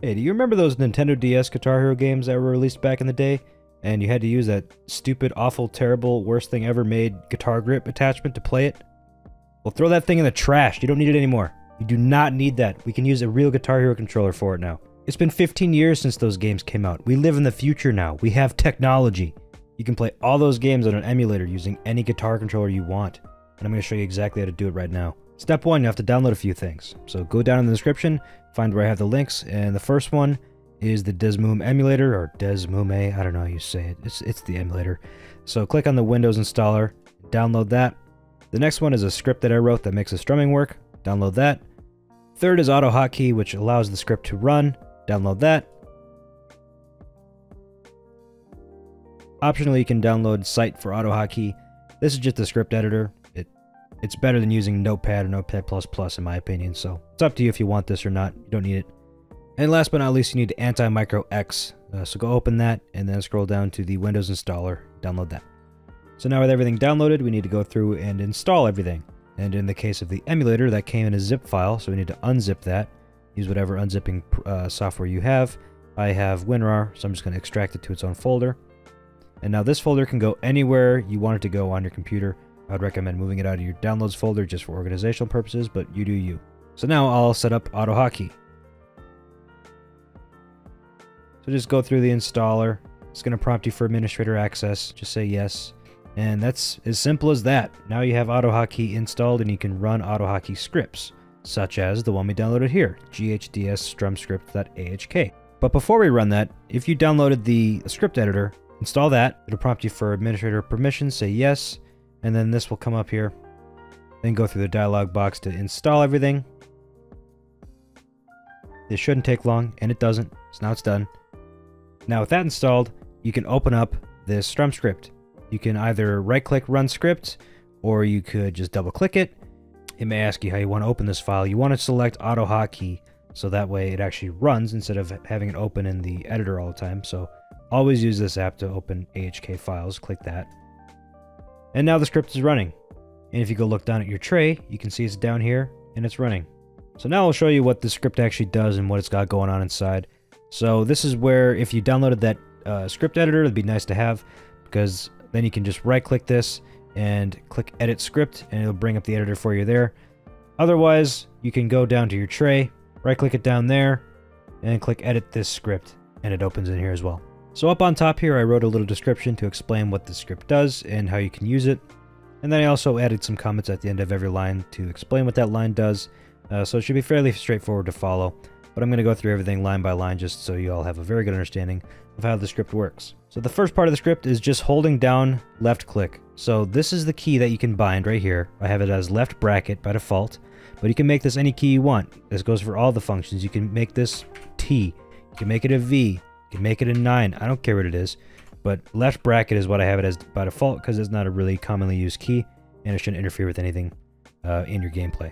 Hey, do you remember those Nintendo DS Guitar Hero games that were released back in the day? And you had to use that stupid, awful, terrible, worst thing ever made guitar grip attachment to play it? Well, throw that thing in the trash. You don't need it anymore. You do not need that. We can use a real Guitar Hero controller for it now. It's been 15 years since those games came out. We live in the future now. We have technology. You can play all those games on an emulator using any guitar controller you want. And I'm going to show you exactly how to do it right now. Step one, you have to download a few things. So go down in the description, find where I have the links, and the first one is the Desmume emulator, or Desmume, I don't know how you say it. It's the emulator. So click on the Windows installer, download that. The next one is a script that I wrote that makes the strumming work. Download that. Third is AutoHotKey, which allows the script to run. Download that. Optionally, you can download SciTE4AutoHotKey. This is just the script editor. It's better than using Notepad or Notepad++, in my opinion, so it's up to you if you want this or not. You don't need it. And last but not least, you need AntiMicro X. So go open that, and then scroll down to the Windows installer. Download that. So now with everything downloaded, we need to go through and install everything. And in the case of the emulator, that came in a zip file, so we need to unzip that. Use whatever unzipping software you have. I have WinRAR, so I'm just going to extract it to its own folder. And now this folder can go anywhere you want it to go on your computer. I'd recommend moving it out of your downloads folder just for organizational purposes, but you do you. So now I'll set up AutoHotKey. So just go through the installer. It's going to prompt you for administrator access. Just say yes. And that's as simple as that. Now you have AutoHotKey installed and you can run AutoHotKey scripts, such as the one we downloaded here, ghdsstrumscript.ahk. But before we run that, if you downloaded the script editor, install that. It'll prompt you for administrator permission. Say yes. And then this will come up here. Then go through the dialog box to install everything. This shouldn't take long, and it doesn't. So now it's done. Now with that installed, you can open up this Strum Script. You can either right-click Run Script, or you could just double-click it. It may ask you how you want to open this file. You want to select AutoHotKey, so that way it actually runs instead of having it open in the editor all the time. So always use this app to open AHK files. Click that. And now the script is running. And if you go look down at your tray, you can see it's down here and it's running. So now I'll show you what the script actually does and what it's got going on inside. So this is where if you downloaded that script editor, it'd be nice to have, because then you can just right click this and click edit script and it'll bring up the editor for you there. Otherwise, you can go down to your tray, right click it down there and click edit this script and it opens in here as well. So up on top here, I wrote a little description to explain what the script does and how you can use it. And then I also added some comments at the end of every line to explain what that line does. So it should be fairly straightforward to follow. But I'm going to go through everything line by line just so you all have a very good understanding of how the script works. So the first part of the script is just holding down left click. So this is the key that you can bind right here. I have it as left bracket by default. But you can make this any key you want. This goes for all the functions. You can make this T. You can make it a V. You can make it a 9, I don't care what it is, but left bracket is what I have it as by default because it's not a really commonly used key and it shouldn't interfere with anything in your gameplay.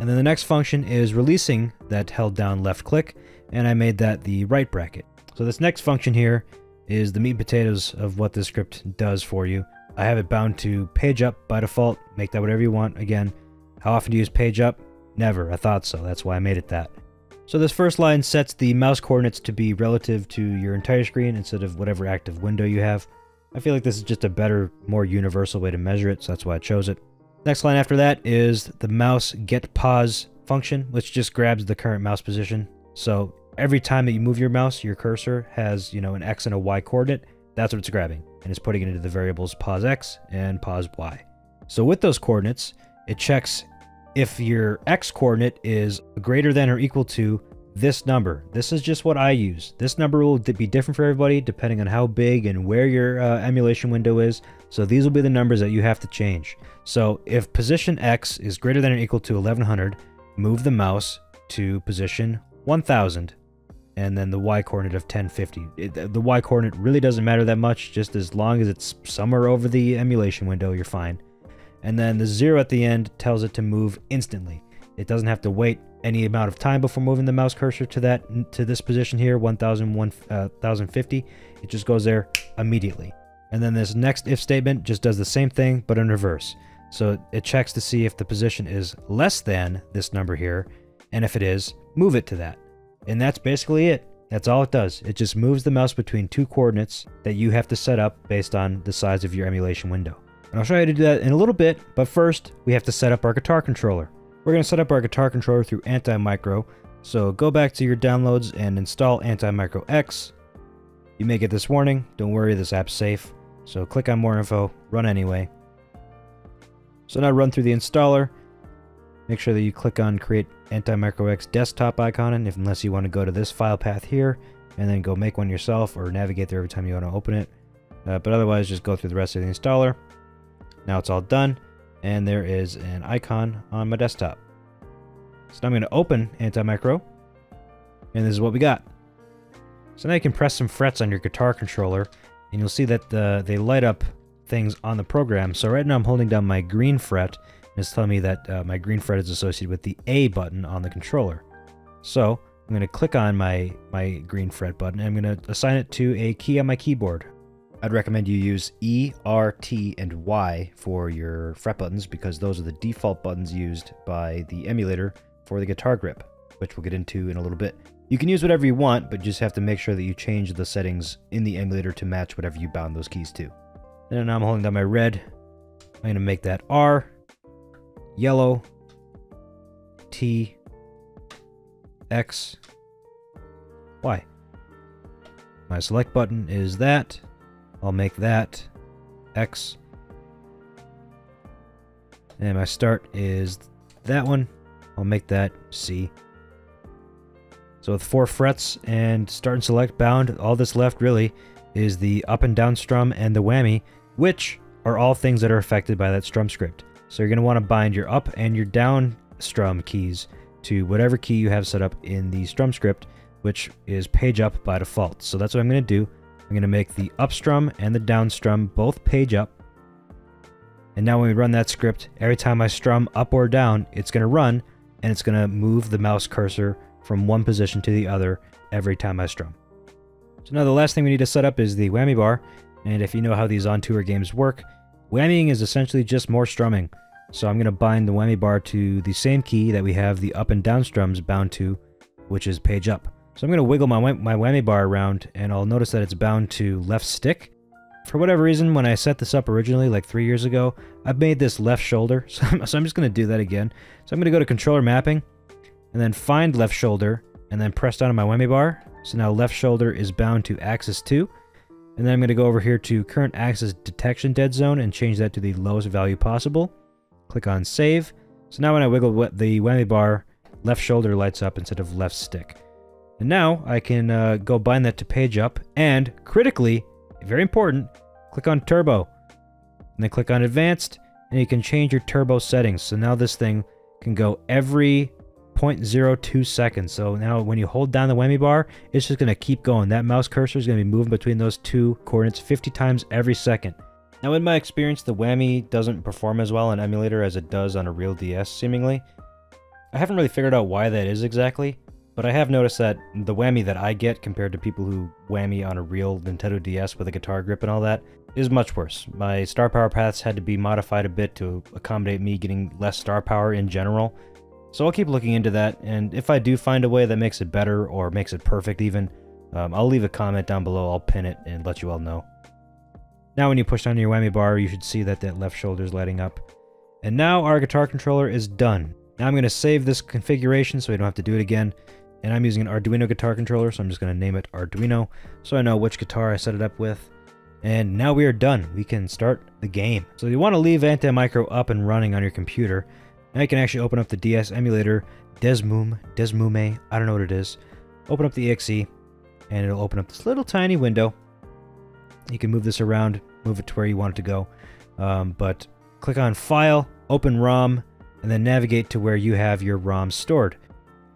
And then the next function is releasing that held down left click, and I made that the right bracket. So this next function here is the meat and potatoes of what this script does for you. I have it bound to page up by default, make that whatever you want. Again, how often do you use page up? Never, I thought so, that's why I made it that. So this first line sets the mouse coordinates to be relative to your entire screen instead of whatever active window you have. I feel like this is just a better, more universal way to measure it, so that's why I chose it. Next line after that is the mouse get pause function, which just grabs the current mouse position. So every time that you move your mouse, your cursor has, you know, an X and a Y coordinate. That's what it's grabbing, and it's putting it into the variables pause X and pause Y. So with those coordinates, it checks if your X coordinate is greater than or equal to this number. This is just what I use. This number will be different for everybody depending on how big and where your emulation window is. So these will be the numbers that you have to change. So if position X is greater than or equal to 1100, move the mouse to position 1000 and then the Y coordinate of 1050. The Y coordinate really doesn't matter that much, just as long as it's somewhere over the emulation window, you're fine. And then the 0 at the end tells it to move instantly. It doesn't have to wait any amount of time before moving the mouse cursor to this position here, 1050. It just goes there immediately. And then this next if statement just does the same thing, but in reverse. So it checks to see if the position is less than this number here, and if it is, move it to that. And that's basically it. That's all it does. It just moves the mouse between two coordinates that you have to set up based on the size of your emulation window. And I'll show you how to do that in a little bit, but first we have to set up our guitar controller. We're going to set up our guitar controller through AntiMicro. So go back to your downloads and install AntiMicro X. You may get this warning. Don't worry, this app's safe. So click on more info, run anyway. So now run through the installer. Make sure that you click on create AntiMicro X desktop icon, and unless you want to go to this file path here and then go make one yourself or navigate there every time you want to open it. But otherwise, just go through the rest of the installer. Now it's all done, and there is an icon on my desktop. So now I'm going to open AntiMicro, and this is what we got. So now you can press some frets on your guitar controller, and you'll see that they light up things on the program. So right now I'm holding down my green fret, and it's telling me that my green fret is associated with the A button on the controller. So I'm going to click on my green fret button, and I'm going to assign it to a key on my keyboard. I'd recommend you use E, R, T, and Y for your fret buttons, because those are the default buttons used by the emulator for the guitar grip, which we'll get into in a little bit. You can use whatever you want, but you just have to make sure that you change the settings in the emulator to match whatever you bound those keys to. And now I'm holding down my red. I'm going to make that R, yellow, T, X, Y. My select button is that. I'll make that X. And my start is that one. I'll make that C. So with 4 frets and start and select bound, all that's left really is the up and down strum and the whammy, which are all things that are affected by that strum script. So you're going to want to bind your up and your down strum keys to whatever key you have set up in the strum script, which is page up by default. So that's what I'm going to do. I'm going to make the up strum and the down strum both page up. And now when we run that script, every time I strum up or down, it's going to run, and it's going to move the mouse cursor from one position to the other every time I strum. So now the last thing we need to set up is the whammy bar. And if you know how these on-tour games work, whammying is essentially just more strumming. So I'm going to bind the whammy bar to the same key that we have the up and down strums bound to, which is page up. So I'm going to wiggle my whammy bar around, and I'll notice that it's bound to left stick. For whatever reason, when I set this up originally, like 3 years ago, I've made this left shoulder, so I'm just going to do that again. So I'm going to go to controller mapping, and then find left shoulder, and then press down on my whammy bar. So now left shoulder is bound to axis 2. And then I'm going to go over here to current axis detection dead zone and change that to the lowest value possible. Click on save. So now when I wiggle the whammy bar, left shoulder lights up instead of left stick. And now I can go bind that to page up, and critically, very important, click on turbo, and then click on advanced, and you can change your turbo settings. So now this thing can go every 0.02 seconds. So now when you hold down the whammy bar, it's just going to keep going. That mouse cursor is going to be moving between those two coordinates 50 times every second. Now in my experience, the whammy doesn't perform as well in emulator as it does on a real DS, seemingly. I haven't really figured out why that is exactly. But I have noticed that the whammy that I get compared to people who whammy on a real Nintendo DS with a guitar grip and all that is much worse. My star power paths had to be modified a bit to accommodate me getting less star power in general. So I'll keep looking into that, and if I do find a way that makes it better or makes it perfect even, I'll leave a comment down below, I'll pin it and let you all know. Now when you push down your whammy bar, you should see that that left shoulder is lighting up. And now our guitar controller is done. Now I'm going to save this configuration so we don't have to do it again. And I'm using an Arduino guitar controller, so I'm just going to name it Arduino, so I know which guitar I set it up with. And now we are done. We can start the game. So you want to leave AntiMicro up and running on your computer. Now you can actually open up the DS emulator, Desmume, I don't know what it is. Open up the exe, and it'll open up this little tiny window. You can move this around, move it to where you want it to go. But click on File, Open ROM, and then navigate to where you have your ROMs stored.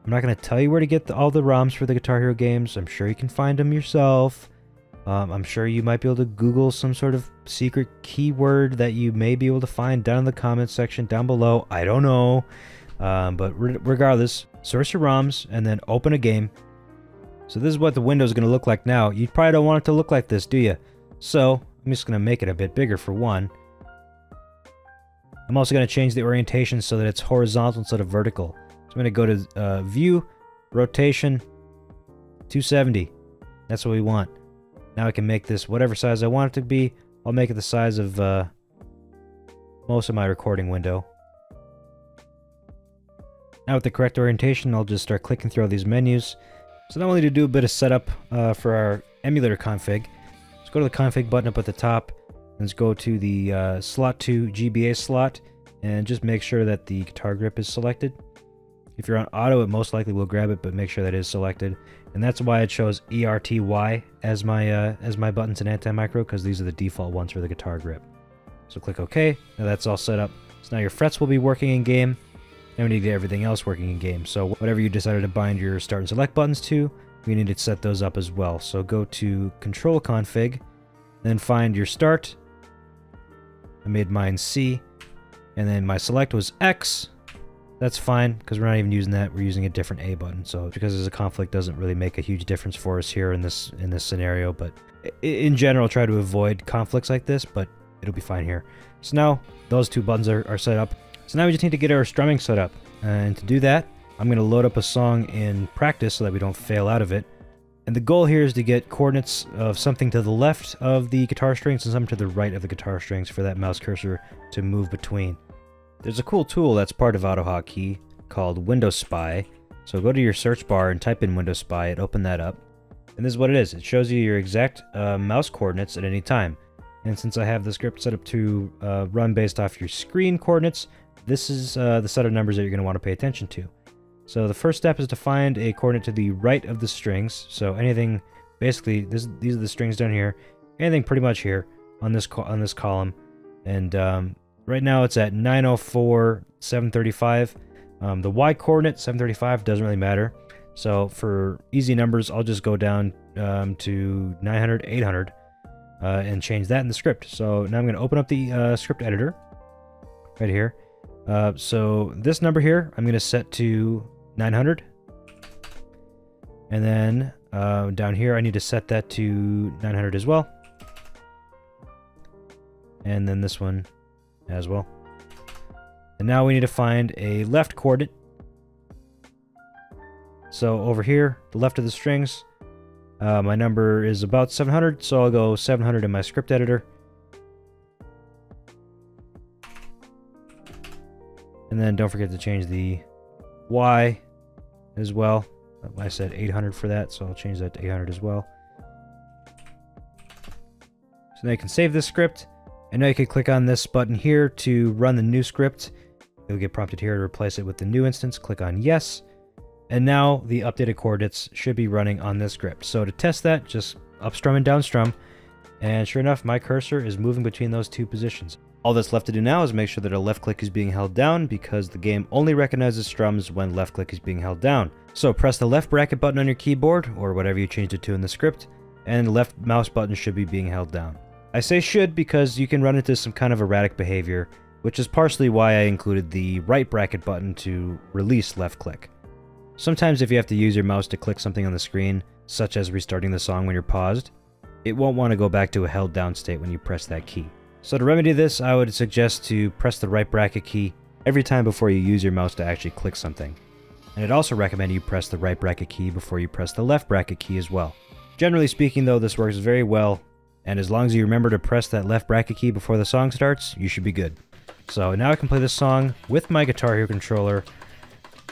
I'm not going to tell you where to get all the ROMs for the Guitar Hero games. I'm sure you can find them yourself. I'm sure you might be able to Google some sort of secret keyword that you may be able to find down in the comments section down below. I don't know. But regardless, source your ROMs and then open a game. So this is what the window is going to look like now. You probably don't want it to look like this, do you? So I'm just going to make it a bit bigger for one. I'm also going to change the orientation so that it's horizontal instead of vertical. So I'm going to go to View, Rotation, 270. That's what we want. Now I can make this whatever size I want it to be. I'll make it the size of most of my recording window. Now with the correct orientation, I'll just start clicking through all these menus. So now we'll need to do a bit of setup for our emulator config. Let's go to the config button up at the top. Let's go to the slot 2 GBA slot and just make sure that the guitar grip is selected. If you're on auto, it most likely will grab it, but make sure that is selected. And that's why I chose ERTY as my buttons in AntiMicro, because these are the default ones for the guitar grip. So click OK. Now that's all set up. So now your frets will be working in game. Now we need to get everything else working in game. So whatever you decided to bind your start and select buttons to, we need to set those up as well. So go to Control Config, then find your start. I made mine C, and then my select was X. That's fine, because we're not even using that, we're using a different A button. So because there's a conflict, doesn't really make a huge difference for us here in this scenario, but in general, try to avoid conflicts like this, but it'll be fine here. So now those two buttons are set up. So now we just need to get our strumming set up. And to do that, I'm gonna load up a song in practice so that we don't fail out of it. And the goal here is to get coordinates of something to the left of the guitar strings and something to the right of the guitar strings for that mouse cursor to move between. There's a cool tool that's part of AutoHotKey called Window Spy. So go to your search bar and type in Window Spy and open that up. And this is what it is. It shows you your exact mouse coordinates at any time. And since I have the script set up to run based off your screen coordinates, this is the set of numbers that you're going to want to pay attention to. So the first step is to find a coordinate to the right of the strings. So anything, basically, these are the strings down here. Anything pretty much here on this column. And right now it's at 904, 735. The Y coordinate, 735, doesn't really matter. So for easy numbers, I'll just go down to 900, 800 and change that in the script. So now I'm going to open up the script editor right here. So this number here, I'm going to set to 900. And then down here, I need to set that to 900 as well. And then this one as well. And now we need to find a left coordinate. So over here, the left of the strings, my number is about 700, so I'll go 700 in my script editor. And then don't forget to change the Y as well. I said 800 for that, so I'll change that to 800 as well. So now you can save this script. And now you can click on this button here to run the new script. You'll get prompted here to replace it with the new instance. Click on yes. And now the updated coordinates should be running on this script. So to test that, just up strum and down strum. And sure enough, my cursor is moving between those two positions. All that's left to do now is make sure that our left click is being held down, because the game only recognizes strums when left click is being held down. So press the left bracket button on your keyboard, or whatever you changed it to in the script, and the left mouse button should be being held down. I say should because you can run into some kind of erratic behavior, which is partially why I included the right bracket button to release left click. Sometimes if you have to use your mouse to click something on the screen, such as restarting the song when you're paused, it won't want to go back to a held down state when you press that key. So to remedy this, I would suggest to press the right bracket key every time before you use your mouse to actually click something. And I'd also recommend you press the right bracket key before you press the left bracket key as well. Generally speaking though, this works very well, and as long as you remember to press that left bracket key before the song starts, you should be good. So now I can play this song with my Guitar Hero controller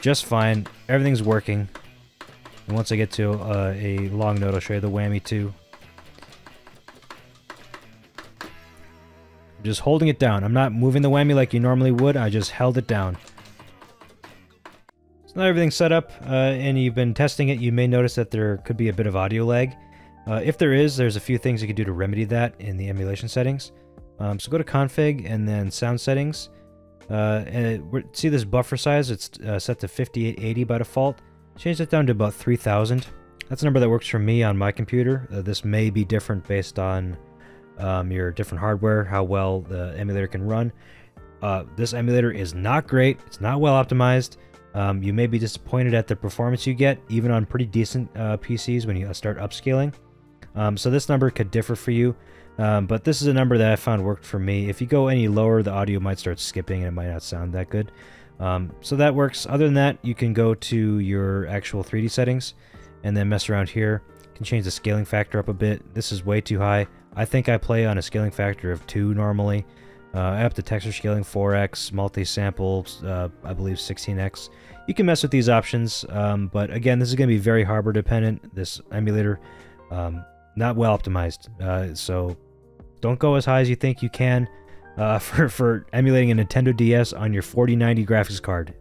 just fine. Everything's working. And once I get to a long note, I'll show you the whammy too. I'm just holding it down. I'm not moving the whammy like you normally would. I just held it down. So now everything's set up and you've been testing it. You may notice that there could be a bit of audio lag. If there is, there's a few things you can do to remedy that in the emulation settings. So go to config and then sound settings. See this buffer size? It's set to 5880 by default. Change that down to about 3000. That's a number that works for me on my computer. This may be different based on your different hardware, how well the emulator can run. This emulator is not great. It's not well optimized. You may be disappointed at the performance you get, even on pretty decent PCs when you start upscaling. So this number could differ for you, but this is a number that I found worked for me. If you go any lower, the audio might start skipping and it might not sound that good. So that works. Other than that, you can go to your actual 3D settings and then mess around here. You can change the scaling factor up a bit. This is way too high. I think I play on a scaling factor of 2 normally. Up to texture scaling 4x, multi-sample, I believe 16x. You can mess with these options, but again, this is going to be very hardware dependent, this emulator. Not well optimized, so don't go as high as you think you can for emulating a Nintendo DS on your 4090 graphics card.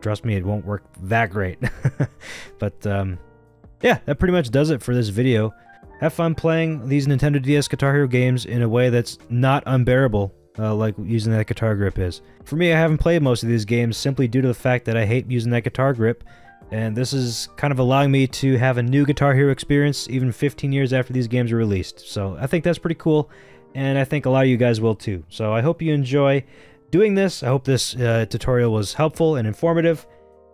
Trust me, it won't work that great. But yeah, that pretty much does it for this video. Have fun playing these Nintendo DS Guitar Hero games in a way that's not unbearable, like using that guitar grip is. For me, I haven't played most of these games simply due to the fact that I hate using that guitar grip, and this is kind of allowing me to have a new Guitar Hero experience even 15 years after these games are released. So I think that's pretty cool, and I think a lot of you guys will too. So I hope you enjoy doing this. I hope this tutorial was helpful and informative.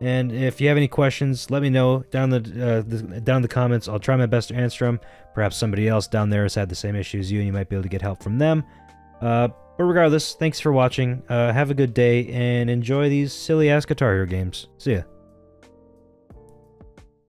And if you have any questions, let me know down the comments. I'll try my best to answer them. Perhaps somebody else down there has had the same issue as you, and you might be able to get help from them. But regardless, thanks for watching. Have a good day, and enjoy these silly-ass Guitar Hero games. See ya.